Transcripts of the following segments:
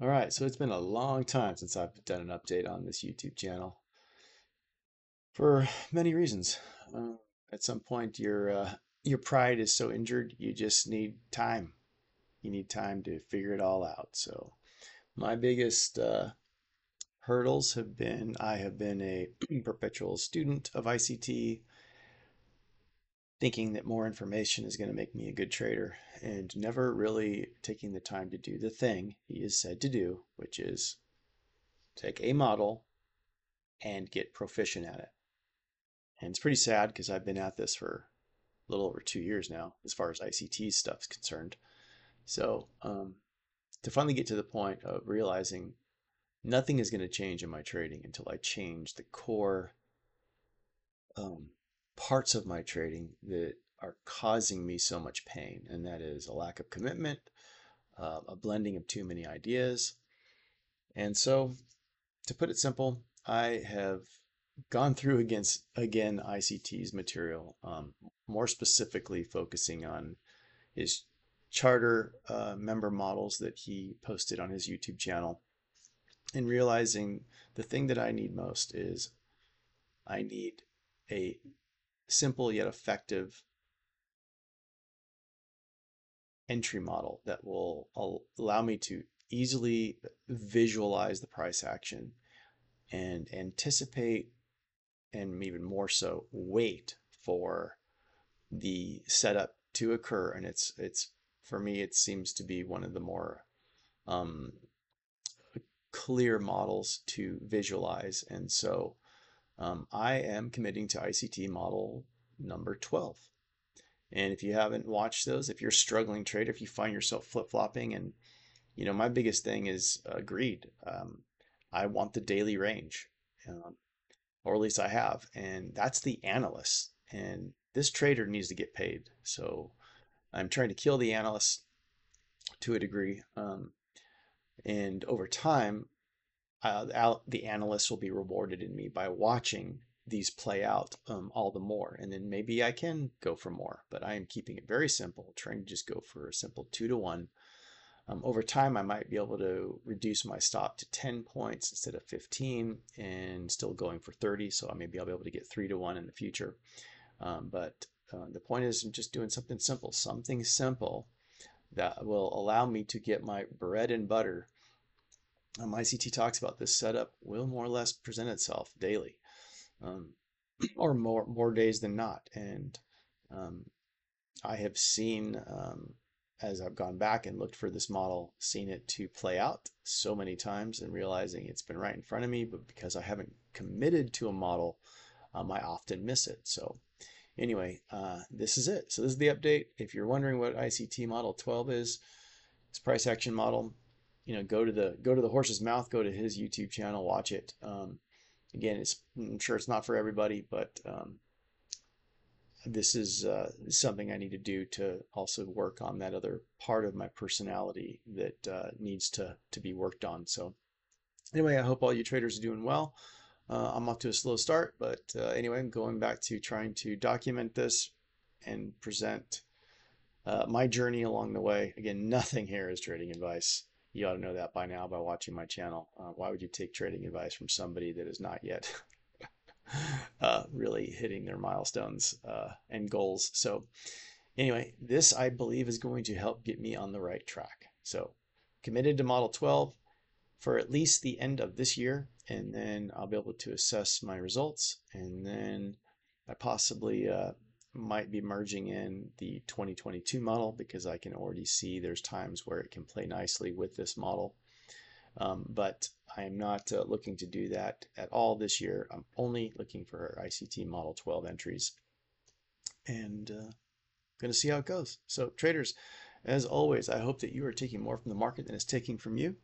All right, so it's been a long time since I've done an update on this YouTube channel for many reasons. At some point, your pride is so injured, you just need time. You need time to figure it all out. So my biggest hurdles have been, I have been a perpetual student of ICT, thinking that more information is going to make me a good trader and never really taking the time to do the thing he is said to do, which is take a model and get proficient at it. And it's pretty sad because I've been at this for a little over 2 years now, as far as ICT stuff's concerned. So to finally get to the point of realizing nothing is going to change in my trading until I change the core parts of my trading that are causing me so much pain, and that is a lack of commitment, a blending of too many ideas. And so, to put it simple, I have gone through again ICT's material, more specifically focusing on his charter member models that he posted on his YouTube channel, and realizing the thing that I need most is I need a simple yet effective entry model that will allow me to easily visualize the price action and anticipate, and even more so wait for the setup to occur. And it's for me, it seems to be one of the more clear models to visualize. And so I am committing to ICT model number 12. And if you haven't watched those, if you're a struggling trader, if you find yourself flip-flopping, and you know, my biggest thing is greed. I want the daily range, or at least I have, and that's the analyst. And this trader needs to get paid. So I'm trying to kill the analyst to a degree. And over time, the analysts will be rewarded in me by watching these play out all the more, and then maybe I can go for more. But I am keeping it very simple, trying to just go for a simple 2-to-1. Over time, I might be able to reduce my stop to 10 points instead of 15, and still going for 30. So maybe I'll be able to get 3-to-1 in the future. The point is, I'm just doing something simple that will allow me to get my bread and butter. ICT talks about this setup will more or less present itself daily, or more days than not. And I have seen, as I've gone back and looked for this model, seen it to play out so many times and realizing it's been right in front of me, but because I haven't committed to a model, I often miss it. So anyway, this is it. So this is the update. If you're wondering what ICT model 12 is, it's price action model. You know, go to the horse's mouth, go to his YouTube channel, watch it. Again, I'm sure it's not for everybody, but this is something I need to do to also work on that other part of my personality that needs to be worked on. So anyway, I hope all you traders are doing well. I'm off to a slow start, but anyway, I'm going back to trying to document this and present my journey along the way. Again, nothing here is trading advice. You ought to know that by now by watching my channel. Why would you take trading advice from somebody that is not yet really hitting their milestones and goals? So anyway, this I believe is going to help get me on the right track. So committed to model 12 for at least the end of this year, and then I'll be able to assess my results, and then I possibly might be merging in the 2022 model, because I can already see there's times where it can play nicely with this model. But I am not looking to do that at all this year. I'm only looking for ICT model 12 entries, and going to see how it goes. So traders, as always, I hope that you are taking more from the market than it's taking from you.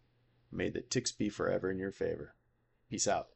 May the ticks be forever in your favor. Peace out.